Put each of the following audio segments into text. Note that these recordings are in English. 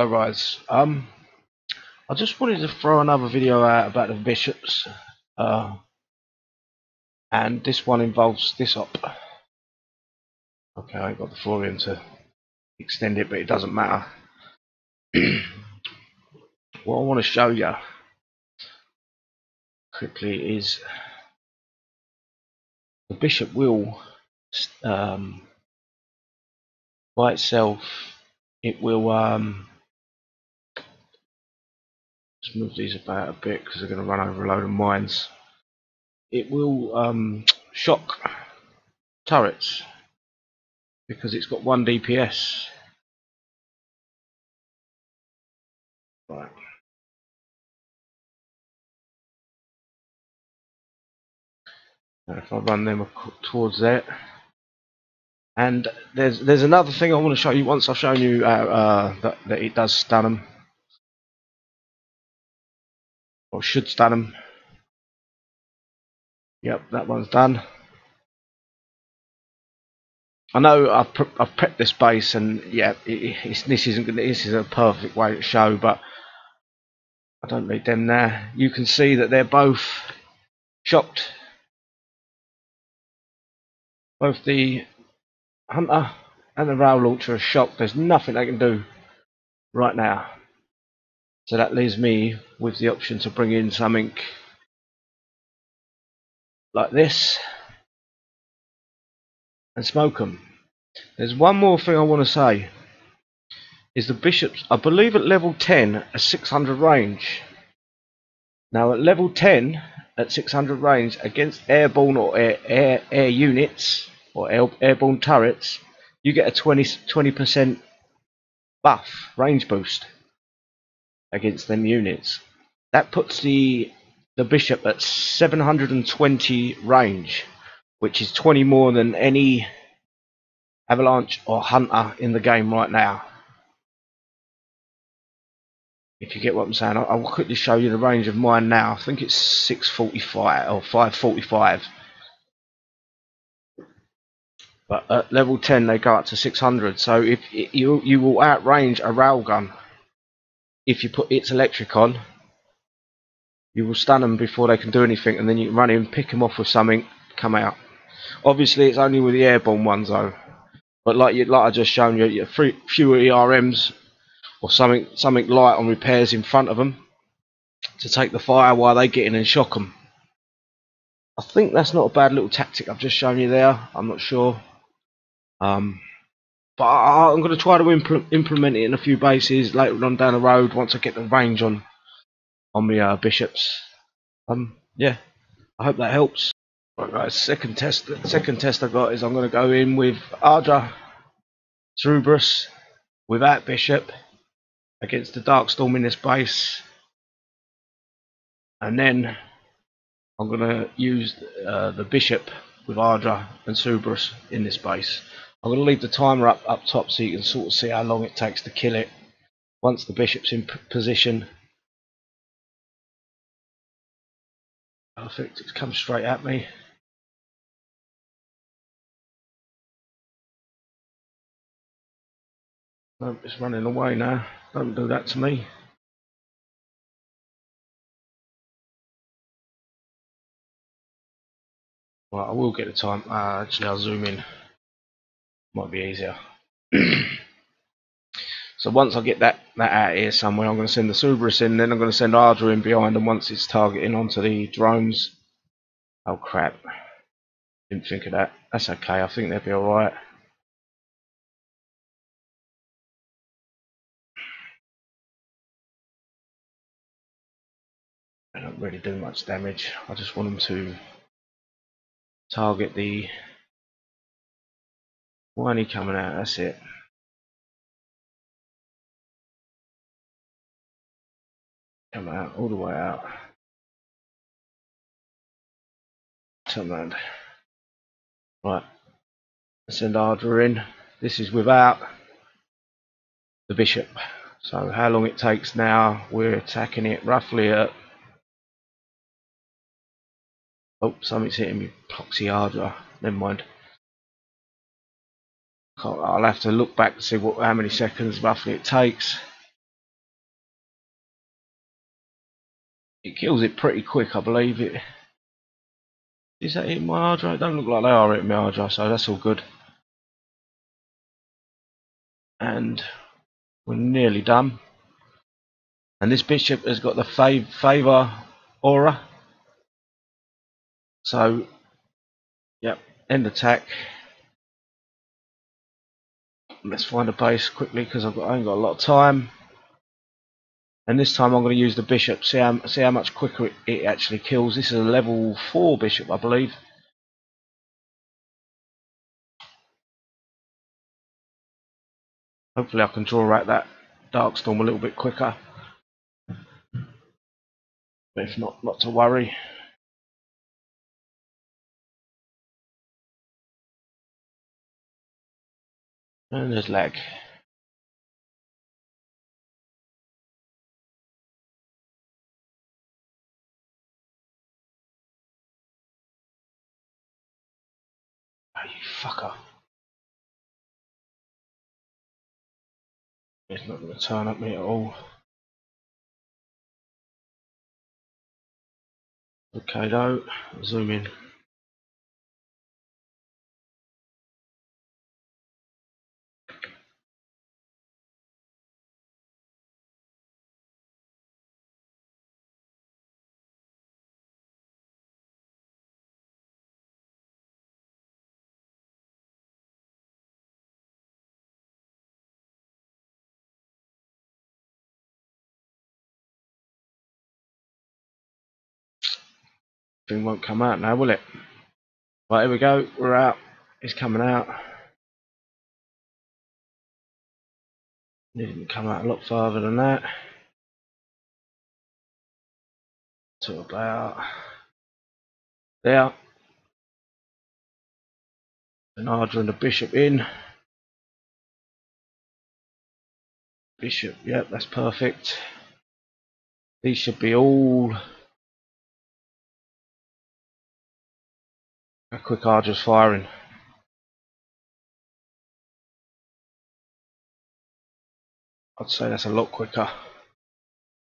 Hello guys, I just wanted to throw another video out about the bishops, and this one involves this op. Okay, I ain't got the Florian to extend it, but it doesn't matter. What I want to show you quickly is the bishop will by itself, it will just move these about a bit because they're going to run over a load of mines. It will shock turrets because it's got 1 DPS. Right. Now if I run them towards that, and there's another thing I want to show you. Once I've shown you that it does stun them, or should stun them. Yep, that one's done. I know I've prepped this base, and yeah, this is a perfect way to show, but I don't need them there. You can see that they're both shocked. Both the Hunter and the Rail Launcher are shocked. There's nothing they can do right now. So that leaves me with the option to bring in something like this and smoke them. There's one more thing I want to say. Is the bishops, I believe at level 10 a 600 range. Now at level 10 at 600 range against airborne or air units or airborne turrets, you get a 20% buff, range boost against them units. That puts the bishop at 720 range, which is 20 more than any Avalanche or Hunter in the game right now. If you get what I'm saying, I will quickly show you the range of mine now. I think it's 645 or 545. But at level 10 they go up to 600. So if you will outrange a railgun if you put its electric on. You will stun them before they can do anything, and then you run in, pick them off with something, come out. Obviously it's only with the airborne ones though. But like I just shown you, few ERMs. Or something light on repairs in front of them to take the fire while they get in and shock them. I think that's not a bad little tactic I've just shown you there. I'm not sure, but I'm going to try to implement it in a few bases later on down the road once I get the range on my bishops. Yeah, I hope that helps. Right, guys. Second test I got is I'm going to go in with Ardra, Subarus, without bishop, against the Dark Storm in this base, and then I'm going to use the bishop with Ardra and Subarus in this base. I'm going to leave the timer up top so you can sort of see how long it takes to kill it once the bishop's in position. Perfect, it's come straight at me. No, it's running away now. Don't do that to me. Right, I will get the time. Actually, I'll zoom in. Might be easier. So once I get that out here somewhere, I'm going to send the Subarus in. Then I'm going to send Ardra in behind, and once it's targeting onto the drones. Oh crap! Didn't think of that. That's okay. I think they'll be all right. They don't really do much damage. I just want them to target the. Why ain't he coming out? That's it. Come out all the way out. Come on. Right. Send Ardra in. This is without the bishop. So how long it takes now? We're attacking it roughly at. Oh, something's hitting me. Proxy Ardra. Never mind. I'll have to look back to see how many seconds roughly it takes. It kills it pretty quick, I believe it. Is that hitting my Ardra? It don't look like they are hitting my Ardra, so that's all good. And we're nearly done. And this Bishop has got the favour aura. So, yep, end attack. Let's find a base quickly because I ain't got a lot of time. And this time I'm going to use the Bishop, see how much quicker it actually kills. This is a level 4 Bishop, I believe. Hopefully I can draw out that Dark Storm a little bit quicker. But if not, not to worry. And there's lag. Oh, you fucker. It's not going to turn at me at all. Okay, though, zoom in. Thing won't come out now, will it? Right, here we go, we're out, it's coming out. It didn't come out a lot farther than that. To about there. Bernardo and the Bishop in. Bishop, yep, that's perfect. These should be all. A quick Ardra's firing. I'd say that's a lot quicker.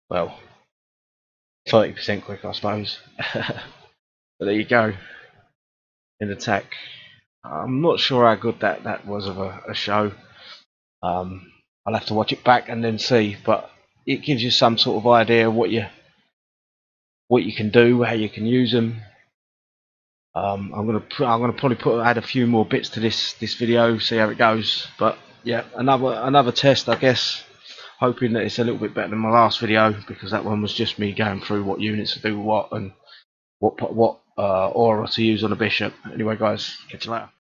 Well, 30% quicker, I suppose. But there you go. In attack. I'm not sure how good that was of a show. I'll have to watch it back and then see. But it gives you some sort of idea of what you can do, how you can use them. I'm gonna probably add a few more bits to this video, see how it goes. But yeah, another test, I guess. Hoping that it's a little bit better than my last video, because that one was just me going through what units to do what and what aura to use on a Bishop. Anyway, guys, catch you later.